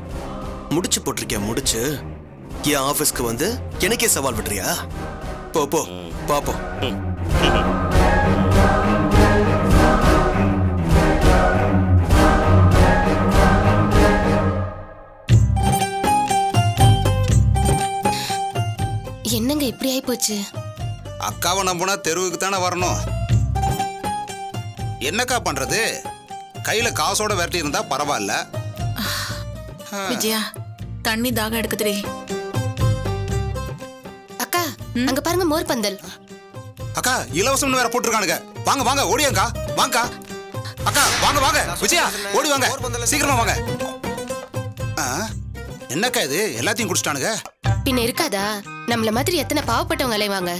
முடிச்சு போட்டிருக்கியா? முடிச்சு என் ஆபீஸ்க்கு வந்து எனக்கே சவால் விடுறியா? போ போ பாப்போம். என்னங்க இப்படி ஆயி போச்சு? அக்காவை நம்பினா தெருவுக்கு தானே வரணும். என்னக்கா பண்றது? கையில காசோட விரட்டி இருந்தா பரவாயில்ல. விஜயா, தண்ணி தாக எடுக்குதுடி. அக்கா அங்க பாருங்க, மோர் பந்தல். அக்கா இலவசம்னு வேற போட்டுருக்கானுங்க. வாங்க வாங்க, ஓடியாங்கா வாங்கக்கா. அக்கா வாங்க வாங்க விஜயா ஓடி வாங்க சீக்கிரமா வாங்க. என்னக்கா இது எல்லாத்தையும் குடிச்சிட்டானுங்க? பின்ன இருக்காதா, நம்மள மாதிரி எத்தனை பாவப்பட்டவங்க அலைவாங்க.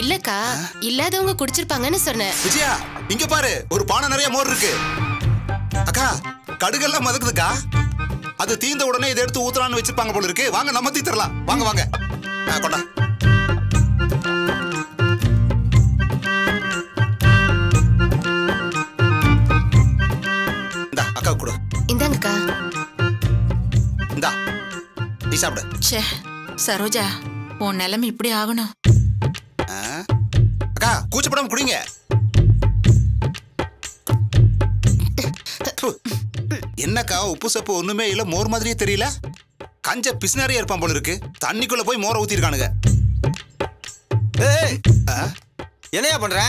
இல்லக்கா, இல்லாதவங்க குடிச்சிருப்பாங்கன்னு சொன்னேன். விஜயா இங்க பாரு, ஒரு பானை நிறைய மோர் இருக்கு. அக்கா கடுகெல்லாம் மதக்குதுக்கா, அது தீந்த உடனே இதை எடுத்து ஊத்துறான்னு வச்சிருப்பாங்க போல இருக்கு. வாங்க நம்ம தீத்துறலாம், வாங்க வாங்க கொண்டா. சரோஜா, உன் நிலைமை இப்படி ஆகணும். அக்கா கூச்சப்படாம குடிங்க. என்னக்கா உப்பு சப்பு ஒண்ணுமே இல்ல, மோர் மாதிரியே தெரியல. கஞ்ச பிசினாரியா இருப்பான் போல இருக்கு, தண்ணிக்குள்ள போய் மோரை ஊத்தி இருக்கானுங்க. என்னையா பண்ற?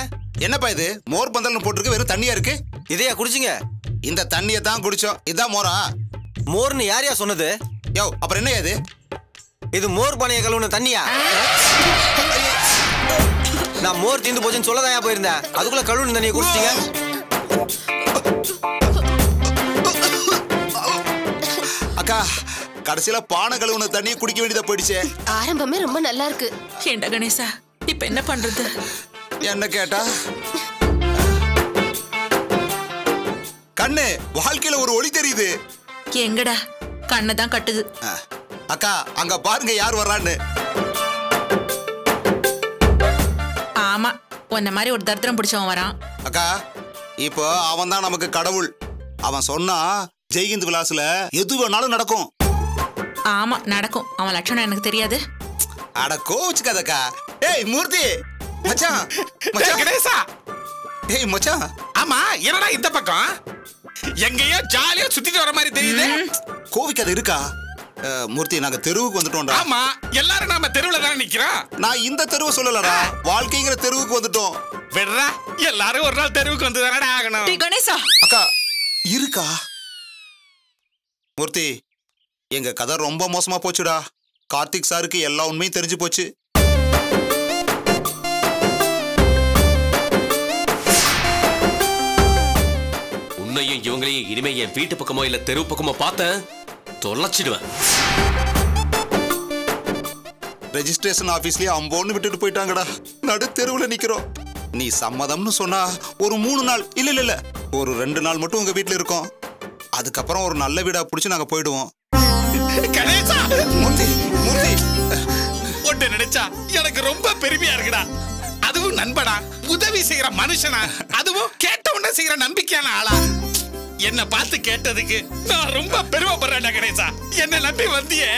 என்னப்பா இது மோர் பந்தல் போட்டுருக்கு, வெறும் தண்ணியா இருக்கு. இதையா குடிச்சிங்க? இந்த தண்ணியை தான் குடிச்சோம், இதான் மோரா? மோர்னு யாரையா சொன்னது? யோ அப்புறம் என்ன இது? இது மோர் பானையை கழுவுன தண்ணியா? நான் மோர் தீந்து போச்சுன்னு சொல்லதாயா போயிருந்தேன், அதுக்குள்ள கழுவுன தண்ணியை குடிச்சிட்டீங்க. அக்கா கடைசியில பானை கழுவுன தண்ணியை குடிக்க வேண்டியதா போயிடுச்சு. ஆரம்பமே ரொம்ப நல்லா இருக்கு. ஏண்டா கணேசா இப்ப என்ன பண்றது? என்ன கேட்டா கண்ணு வாழ்க்கையில ஒரு ஒளி தெரியுது. எங்கடா? கண்ணதான் கட்டுது. அக்கா அங்க பாருங்க யார் வர்றான்னு. ஆமா, உன்ன மாதிரி ஒரு தரித்திரம் பிடிச்சவன் வரான். அக்கா இப்போ அவன் தான் நமக்கு கடவுள். அவன் சொன்னா ஜெய்ஹிந்த் விலாஸ்ல எது வேணாலும் நடக்கும். ஆமா நடக்கும், அவன் லட்சணம் எனக்கு தெரியாது. அட கோச்சுக்காதக்கா. ஏய் மூர்த்தி மச்சான், மச்சான் கணேசா. ஏய் மச்சான். ஆமா என்னடா இந்த பக்கம் எங்கயோ ஜாலியா சுத்திட்டு வர மாதிரி தெரியுது. கோவிக்கு அது இருக்கா? மூர்த்தி நாங்க தெருவுக்கு வந்துட்டோம். ஆமா எல்லாரும் நாம தெருவுல தான நிக்கிறோம். நான் இந்த தெருவை சொல்லலடா, வாழ்க்கைங்கிற தெருவுக்கு வந்துட்டோம். வெட்றா எல்லாரும் ஒரு நாள் தெருவுக்கு வந்து தானடா ஆகணும். டேய் கணேசா. அக்கா இருக்கா? மூர்த்தி எங்க கதை ரொம்ப மோசமா போச்சுடா. கார்த்திக் சாருக்கு எல்லா உண்மையும் தெரிஞ்சு போச்சு. உன்னையும் இவங்களையும் இனிமே என் வீட்டு பக்கமோ இல்ல தெரு பக்கமோ பார்த்தேன் தொலைச்சிடுவேன். ரெஜிஸ்ட்ரேஷன் ஆபீஸ்லயே அம்போன்னு விட்டுட்டு போயிட்டாங்கடா. நடு தெருவுல நிக்கிறோம். நீ சம்மதம்னு சொன்னா ஒரு மூணு நாள் இல்ல இல்ல இல்ல ஒரு ரெண்டு நாள் மட்டும் உங்க வீட்டுல இருக்கோம். அதுக்கப்புறம் ஒரு நல்ல வீடா புடிச்சு நாங்க போயிடுவோம். நினைச்சா எனக்கு ரொம்ப பெருமையா இருக்குடா. அதுவும் நண்பனா, உதவி செய்யற மனுஷனா, அதுவும் கேட்ட உடனே செய்யற நம்பிக்கையான ஆளா என்ன பார்த்து கேட்டதுக்கு நான் ரொம்ப பெருமைப்படுறேன் கணேசா. என்ன நம்பி வந்தியே.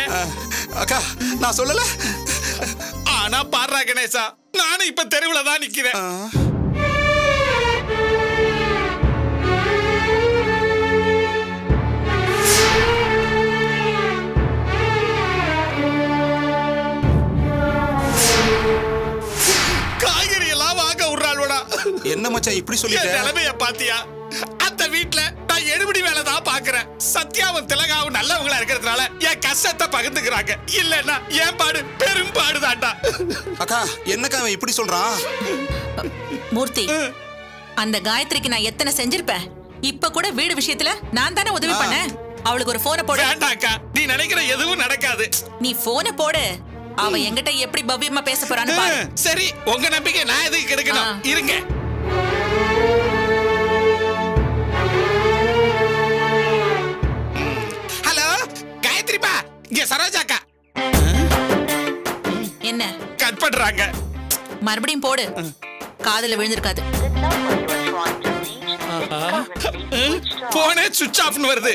அக்கா நான் சொல்லல. ஆனா பாடுறா கணேசா, நானும் இப்ப தெருவுல தான் நிக்கிறேன். என்ன மச்சான் இப்படி சொல்லிட்ட? நிலைமைய பாத்தியா? அந்த வீட்டுல நான் எடுபடி வேலை தான் பாக்குறேன். சத்யாவும் திலகாவும் நல்லவங்களா இருக்கிறதுனால என் கஷ்டத்தை பகிர்ந்துக்கிறாங்க. இல்லன்னா என் பாடு பெரும் பாடுதாண்டா. அக்கா என்னக்கா இப்படி சொல்றான்? மூர்த்தி அந்த காயத்ரிக்கு நான் எத்தனை செஞ்சிருப்பேன். இப்ப கூட வீடு விஷயத்துல நான் தானே உதவி பண்ணேன். அவளுக்கு ஒரு போனை போடு. வேண்டாக்கா நீ நினைக்கிற எதுவும் நடக்காது. நீ போனை போடு, அவ என்கிட்ட எப்படி பவ்யமா பேச போறான்னு பாரு. சரி உங்க நம்பிக்கை நான் எதுக்கு கெடுக்கணும்? இருங்க சரோஜாக்கா. என்ன கட் பண்றாங்க? மறுபடியும் போடு, காதுல விழுந்திருக்காது. போனே சுவிட்ச் ஆஃப்னு வருது.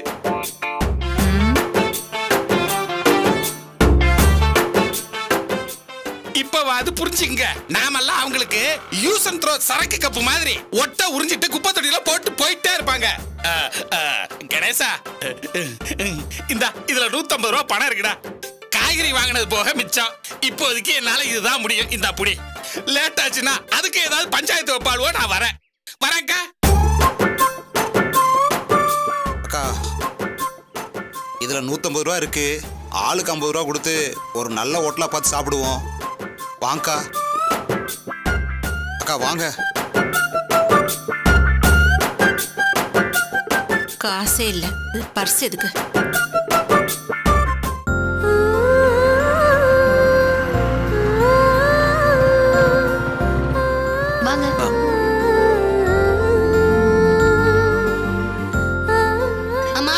இப்பவாது புரிஞ்சுங்க, நாமெல்லாம் அவங்களுக்கு யூஸ் அண்ட் த்ரோ சரக்கு கப்பு மாதிரி ஒட்ட உறிஞ்சிட்டு குப்பை தொட்டியில போட்டு போயிட்டே இருப்பாங்க. கணேசா இந்த இதுல நூத்தி ஐம்பது ரூபாய் பணம் இருக்குடா. காய்கறி வாங்கினது போக மிச்சம். இப்போதைக்கு என்னால இதுதான் முடியும். இந்த புடி லேட் ஆச்சுன்னா அதுக்கு ஏதாவது பஞ்சாயத்து ஒப்பாளுவோ. நான் வரேன் வரேன்க்கா. அக்கா இதுல நூத்தி ஐம்பது ரூபா இருக்கு, ஆளுக்கு ஐம்பது ரூபா கொடுத்து ஒரு நல்ல ஹோட்டலா பார்த்து சாப்பிடுவோம். வாங்கக்கா. அக்கா வாங்க. எனக்கு ஆசை இல்ல பர்ஸ் எதுக்கு வாங்க அம்மா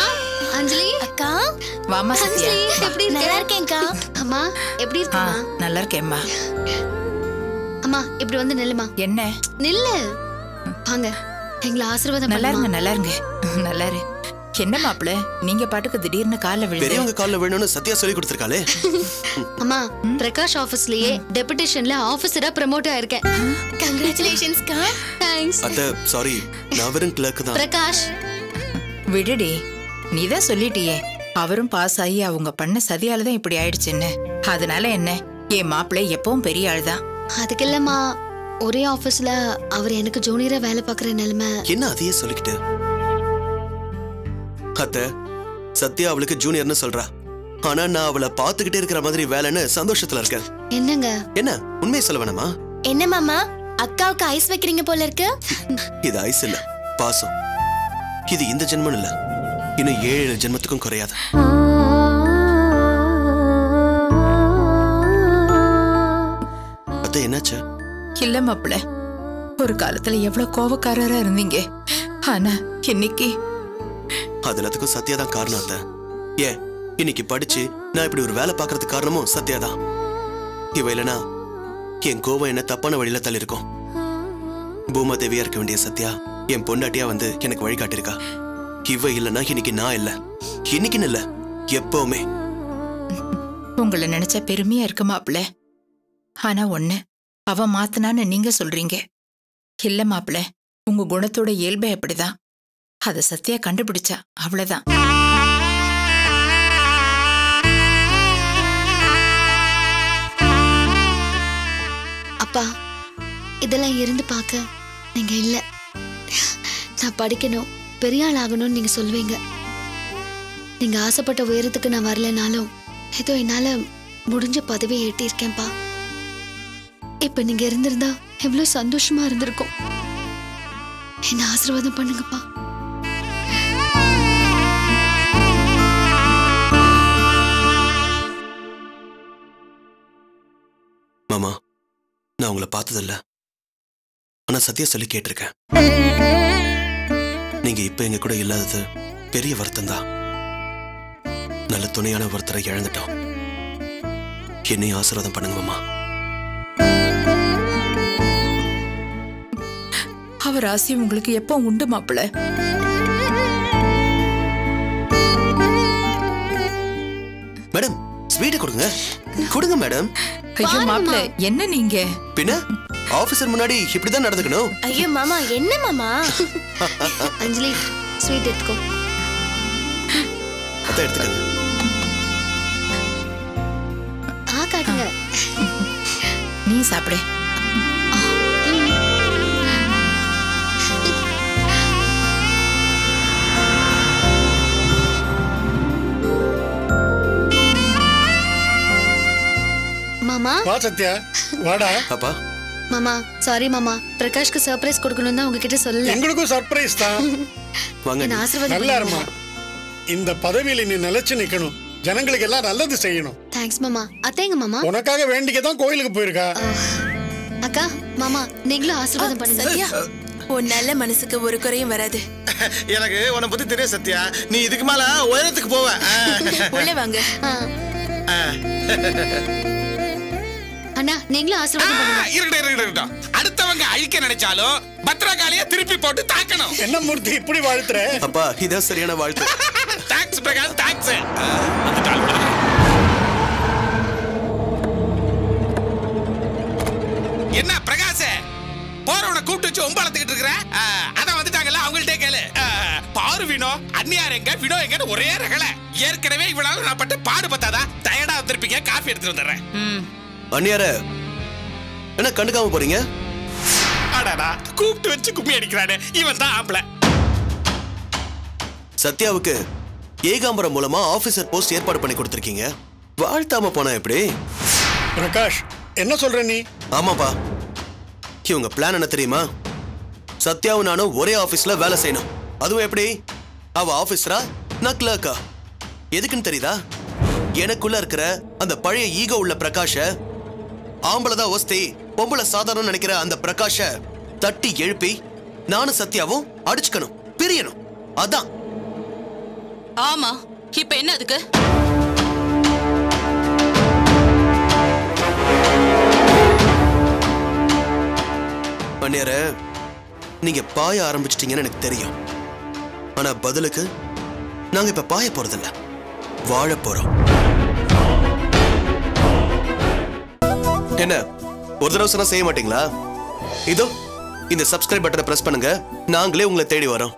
அஞ்சலி அக்கா வாமா சத்யா எப்படி நல்லா இருக்கேன்க்கா அம்மா எப்படி இருக்கமா நல்லா இருக்கேம்மா அம்மா இப்படி வந்து நில்லுமா என்ன நில்லு வாங்க எங்களை ஆசீர்வாதம் நல்லா இருங்க நல்லா இருங்க நல்லா இரு என்ன மாப்ள நீங்க பாட்டுக்கு திடீர்னு கால்ல விழுந்து பெரியவங்க கால்ல விழுணும்னு சத்யா சொல்லி கொடுத்திருக்காளே அம்மா பிரகாஷ் ஆபீஸ்லயே டெபுடேஷன்ல ஆபீசரா ப்ரோமோட் ஆயிருக்கேன் கங்க்ராச்சுலேஷன்ஸ் கா தேங்க்ஸ் அத்த சாரி நான் வெறும் கிளர்க் தான் பிரகாஷ் விடுடி நீதா சொல்லிட்டியே அவரும் பாஸ் ஆகி அவங்க பண்ண சதியால தான் இப்படி ஆயிடுச்சுன்னு அதனால என்ன ஏ மாப்ள எப்பவும் பெரிய ஆள் தான் அதுக்கு இல்லம்மா ஒரே ஆபீஸ்ல அவர் எனக்கு ஜூனியரா வேலை பார்க்கற நிலைமை என்ன அதையே சொல்லிக்கிட்ட அத்த சத்யா அவளுக்கு ஜூனியர்னு சொல்றா ஆனா நான் அவளை பாத்துக்கிட்டே இருக்கிற மாதிரி வேலைன்னு சந்தோஷத்துல இருக்கேன் என்னங்க என்ன உண்மையை சொல்ல வேணாமா என்ன மாமா அக்காவுக்கு ஐஸ் வைக்கிறீங்க போல இருக்கு இது ஐஸ் இல்ல பாசம் இது இந்த ஜென்மம் இல்ல இன்னும் ஏழு ஜென்மத்துக்கும் குறையாது அத்த என்னாச்சு இல்ல மாப்பிள்ள ஒரு காலத்துல எவ்வளவு கோபக்காரரா இருந்தீங்க ஆனா இன்னைக்கு அதுலத்துக்கு சத்யா தான் காரணம் அத்த ஏன் இன்னைக்கு படிச்சு நான் இப்படி ஒரு வேலை பாக்குறதுக்கு காரணமும் சத்யா தான் இவ இல்லனா என் கோவம் என்ன தப்பான வழியில தள்ளி இருக்கும் பூமாதேவியா இருக்க வேண்டிய சத்யா என் பொண்டாட்டியா வந்து எனக்கு வழிகாட்டிருக்கா இவ இல்லனா இன்னைக்கு நான் இல்ல இன்னைக்குன்னு இல்ல எப்பவுமே உங்களை நினைச்ச பெருமையா இருக்கு மாப்பிள்ள ஆனா ஒண்ணு அவ மாத்தினான்னு நீங்க சொல்றீங்க இல்ல மாப்பிள்ள உங்க குணத்தோட இயல்பை அப்படிதான் அத சத்யா கண்டுபிடிச்சா அவ்வளவுதான் அப்பா இதெல்லாம் இருந்து பாக்க நீங்க இல்ல நான் படிக்கணும் பெரிய ஆள் ஆகணும்னு நீங்க சொல்லுவீங்க நீங்க ஆசைப்பட்ட உயரத்துக்கு நான் வரலனாலும் ஏதோ என்னால முடிஞ்ச பதவியை ஏற்றிருக்கேன்ப்பா இப்ப நீங்க இருந்திருந்தா எவ்வளவு சந்தோஷமா இருந்திருக்கும் என்ன ஆசீர்வாதம் பண்ணுங்கப்பா மாமா நான் உங்களை பார்த்ததில்ல ஆனா சத்யா சொல்லி கேட்டிருக்கேன் நீங்க இப்ப எங்க கூட இல்லாதது பெரிய வருத்தம் தான் நல்ல துணையான ஒருத்தரை இழந்துட்டோம் என்னையும் ஆசீர்வாதம் பண்ணுங்க மாமா அவர் ஆசி உங்களுக்கு எப்போ உண்டு மாப்பிள்ள மேடம் ஸ்வீட் கொடுங்க கொடுங்க மேடம் ஐயோ மாப்பிள்ள என்ன நீங்க பின்ன ஆபீசர் முன்னாடி இப்படி தான் நடந்துக்கணும் ஐயோ மாமா என்ன மாமா அஞ்சலி ஸ்வீட் எடுத்துக்கோ அத எடுத்துக்கங்க ஆ காட்டுங்க நீ சாப்பிடு வா சத்யா வாடா அப்பா மாமா சாரி மாமா பிரகாஷ்க்கு சர்ப்ரைஸ் கொடுக்கணும் தான் உங்ககிட்ட சொல்லல எங்களுக்கும் சர்ப்ரைஸ் தான் வாங்க நான் ஆசீர்வாதம் நல்லா இருமா இந்த பதவியில நீ நிலைச்சு நிக்கணும் ஜனங்களுக்கு எல்லாம் நல்லது செய்யணும் தேங்க்ஸ் மாமா அத்தேங்க மாமா உனக்காக வேண்டிக்க தான் கோயிலுக்கு போயிருக்கா அக்கா மாமா நீங்களும் ஆசீர்வாதம் பண்ணுங்க சத்யா உன் நல்ல மனசுக்கு ஒரு குறையும் வராது எனக்கு உன பத்தி தெரியும் சத்யா நீ இதுக்கு மேல உயரத்துக்கு போவ உள்ள வாங்க அண்ணா நீங்களும் ஆசீர்வாதம் பண்ணுங்க இருக்கடா இருக்கடா அடுத்தவங்க அழிக்க நினைச்சாலும் பத்ரகாளிய திருப்பி போட்டு தாக்கணும் என்ன மூர்த்தி இப்படி வாழ்த்துற அப்பா இதா சரியான வாழ்த்து டாக்ஸ் பிரகாஷ் டாக்ஸ் அந்த கால் விடுங்க என்ன பிரகாஷ் போறவன கூட்டி வச்சு ஒம்பளத்திட்டு இருக்கற அத வந்துட்டாங்கல அவங்கள்ட்ட கேளு பாரு வினோ அண்ணியார் எங்க வினோ எங்கன்னு ஒரே ரகல ஏற்கனவே இவளால நான் பட்டு பாடு பத்தாதா டயர்டா வந்திருப்பீங்க காபி எடுத்து வந்துறேன் அண்ணியாரே என்ன கண்டுக்காம போறீங்க அடடா கூப்பிட்டு வச்சு கும்மி அடிக்கறானே இவன் தான் ஆம்பள சத்யாவுக்கு ஏகாம்பரம் மூலமா ஆபீசர் போஸ்ட் ஏற்பாடு பண்ணி கொடுத்திருக்கீங்க வாழ்த்தாம போனா எப்படி பிரகாஷ் என்ன சொல்ற நீ ஆமாப்பா இவங்க பிளான் என்ன தெரியுமா சத்யாவும் நானும் ஒரே ஆபீஸ்ல வேலை செய்யணும் அதுவும் எப்படி அவ ஆபீசரா நான் கிளர்க்கா எதுக்குன்னு தெரியுதா? எனக்குள்ள இருக்கிற அந்த பழைய ஈகோ உள்ள பிரகாஷ, ஆம்பளதான் ஒஸ்தி பொம்பளை சாதாரணம் நினைக்கிற அந்த பிரகாஷ தட்டி எழுப்பி நானும் சத்யாவும் அடிச்சுக்கணும், பிரியணும். அதான். ஆமா, இப்ப என்ன அதுக்கு? அண்ணே, நீங்க பாய ஆரம்பிச்சிட்டீங்கன்னு எனக்கு தெரியும். ஆனா பதிலுக்கு நாங்க இப்ப பாய போறதில்ல, வாழ போறோம். என்ன ஒரு தடவை செய்ய மாட்டீங்களா? இதோ இந்த சப்ஸ்கிரைப் பட்டனை பிரஸ் பண்ணுங்க, நாங்களே உங்களை தேடி வரோம்.